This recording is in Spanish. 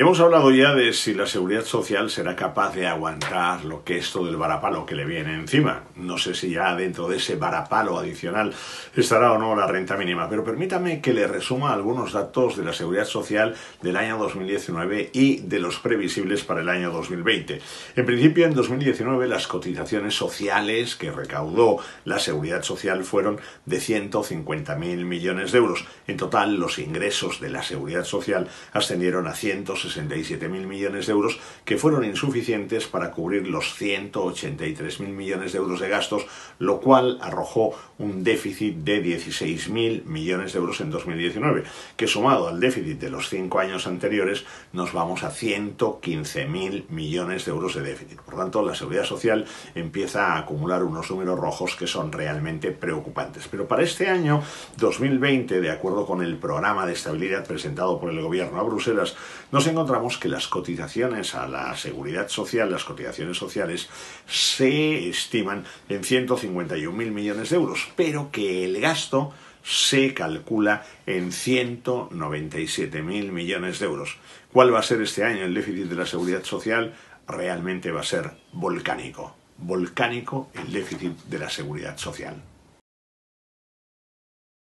Hemos hablado ya de si la Seguridad Social será capaz de aguantar lo que esto del varapalo que le viene encima. No sé si ya dentro de ese varapalo adicional estará o no la renta mínima, pero permítame que le resuma algunos datos de la Seguridad Social del año 2019 y de los previsibles para el año 2020. En principio, en 2019 las cotizaciones sociales que recaudó la Seguridad Social fueron de 150.000 millones de euros. En total, los ingresos de la Seguridad Social ascendieron a 167.000 millones de euros, que fueron insuficientes para cubrir los 183.000 millones de euros de gastos, lo cual arrojó un déficit de 16.000 millones de euros en 2019, que sumado al déficit de los 5 años anteriores nos vamos a 115.000 millones de euros de déficit. Por tanto, la Seguridad Social empieza a acumular unos números rojos que son realmente preocupantes. Pero para este año 2020, de acuerdo con el programa de estabilidad presentado por el Gobierno a Bruselas, nos encontramos que las cotizaciones a la Seguridad Social, las cotizaciones sociales, se estiman en 151.000 millones de euros, pero que el gasto se calcula en 197.000 millones de euros. ¿Cuál va a ser este año el déficit de la Seguridad Social? Realmente va a ser volcánico. Volcánico el déficit de la Seguridad Social.